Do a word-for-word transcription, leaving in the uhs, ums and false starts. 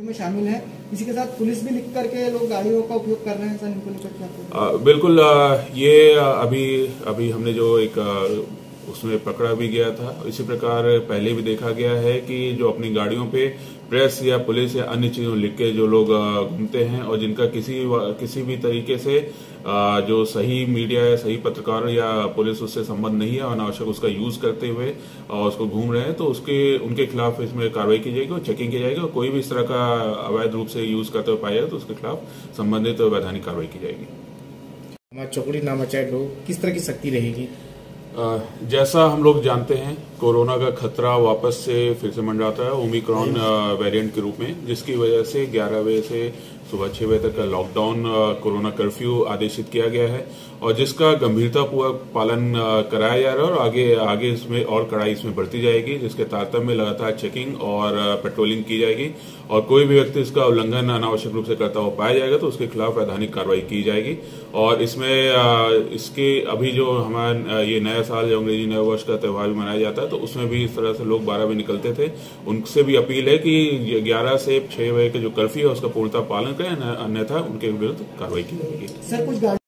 में शामिल है, इसी के साथ पुलिस भी लिख करके लोग गाड़ियों का उपयोग कर रहे हैं सर, इनको लेकर क्या? बिल्कुल, ये अभी अभी हमने जो एक उसमें पकड़ा भी गया था, इसी प्रकार पहले भी देखा गया है कि जो अपनी गाड़ियों पे प्रेस या पुलिस या अन्य चीजों लिख के जो लोग घूमते हैं और जिनका किसी किसी भी तरीके से जो सही मीडिया या सही पत्रकार या पुलिस उससे संबंध नहीं है, अनावश्यक उसका यूज करते हुए और उसको घूम रहे हैं, तो उसके उनके खिलाफ इसमें कार्रवाई की जाएगी और चेकिंग की जाएगी और कोई भी इस तरह का अवैध रूप से यूज करते हुए पाया जाए तो उसके खिलाफ संबंधित तो वैधानिक कार्रवाई की जाएगी। हमारे चौकड़ी ना मचाए लोग, किस तरह की सख्ती रहेगी? जैसा हम लोग जानते हैं कोरोना का खतरा वापस से फिर से मंडराता है ओमिक्रॉन वेरिएंट के रूप में, जिसकी वजह से ग्यारह बजे से सुबह छह बजे तक का लॉकडाउन कोरोना कर्फ्यू आदेशित किया गया है और जिसका गंभीरतापूर्वक पालन कराया जा रहा है और आगे आगे इसमें और कड़ाई इसमें बढ़ती जाएगी, जिसके तारतम्य में लगातार चेकिंग और पेट्रोलिंग की जाएगी और कोई भी व्यक्ति इसका उल्लंघन अनावश्यक रूप से करता हुआ पाया जाएगा तो उसके खिलाफ वैधानिक कार्रवाई की जाएगी। और इसमें इसके अभी जो हमारा ये नया साल जो अंग्रेजी नए वर्ष का त्यौहार भी मनाया जाता है तो उसमें भी इस तरह से लोग बारह बजे निकलते थे, उनसे भी अपील है कि ग्यारह से छह बजे का जो कर्फ्यू है उसका पूर्णतः पालन करें, अन्यथा उनके विरुद्ध कार्रवाई की जाएगी।